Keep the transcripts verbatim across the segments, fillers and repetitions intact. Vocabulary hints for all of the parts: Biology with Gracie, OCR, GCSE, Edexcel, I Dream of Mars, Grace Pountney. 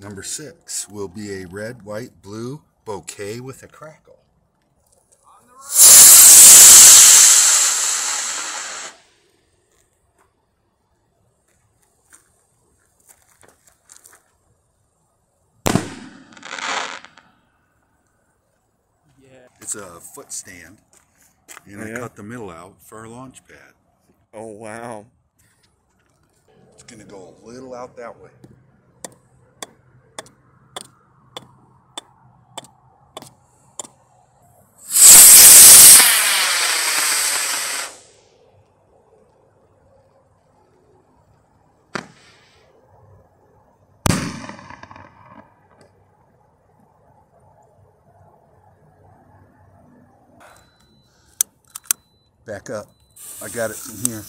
Number six will be a red, white, blue bouquet with a crackle. On the road. Yeah. It's a foot stand, and yeah. I cut the middle out for a launch pad. Oh, wow. It's going to go a little out that way. Back up. I got it from here.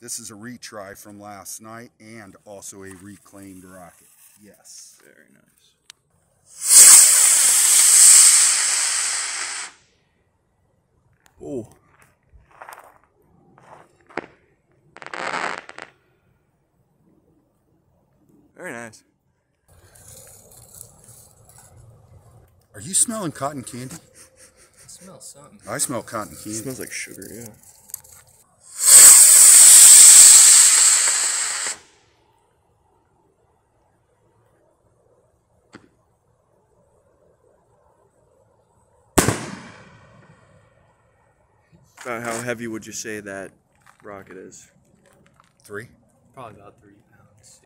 This is a retry from last night and also a reclaimed rocket. Yes. Very nice. Oh. Very nice. Are you smelling cotton candy? I smell something. I smell cotton candy. It smells like sugar, yeah. About how heavy would you say that rocket is? Three? Probably about three pounds.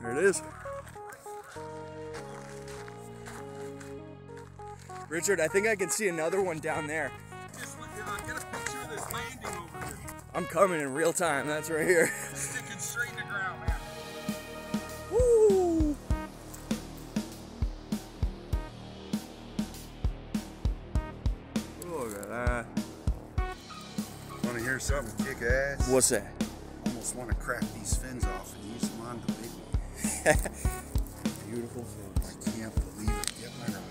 There it is. Richard, I think I can see another one down there. Just look down, get a picture of this landing over here. I'm coming in real time, that's right here. Sticking straight in the ground, man. Woo! Look at that. Wanna hear something kick ass? What's that? Almost wanna crack these fins off and use them on the big one. Beautiful fins. I can't believe it. Get my rod.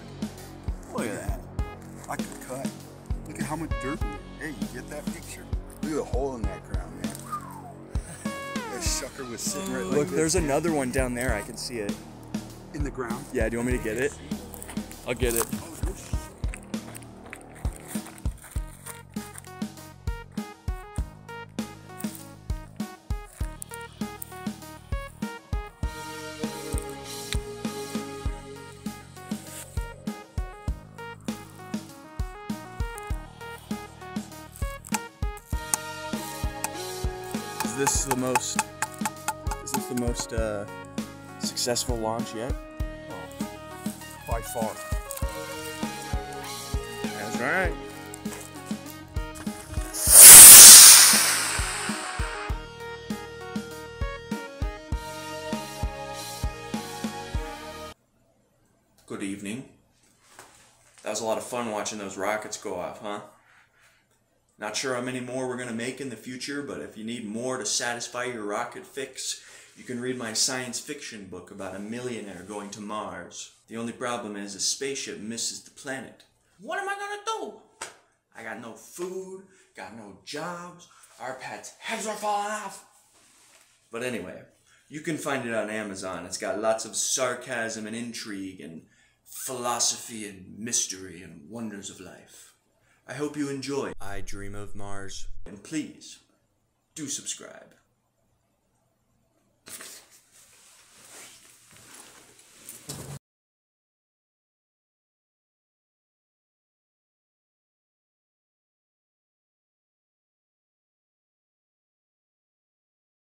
Look at that. I could cut. Look at how much dirt. Hey, you get that picture? Look at the hole in that ground, man. That sucker was sitting right. Look, like there's this. Another one down there. I can see it. In the ground? Yeah, do you want me to get it? I'll get it. This is the most. Is this the most uh, successful launch yet? Oh, by far. That's right. Good evening. That was a lot of fun watching those rockets go off, huh? Not sure how many more we're going to make in the future, but if you need more to satisfy your rocket fix, you can read my science fiction book about a millionaire going to Mars. The only problem is a spaceship misses the planet. What am I going to do? I got no food, got no jobs, our pets' heads are falling off. But anyway, you can find it on Amazon. It's got lots of sarcasm and intrigue and philosophy and mystery and wonders of life. I hope you enjoy I Dream of Mars, and please do subscribe.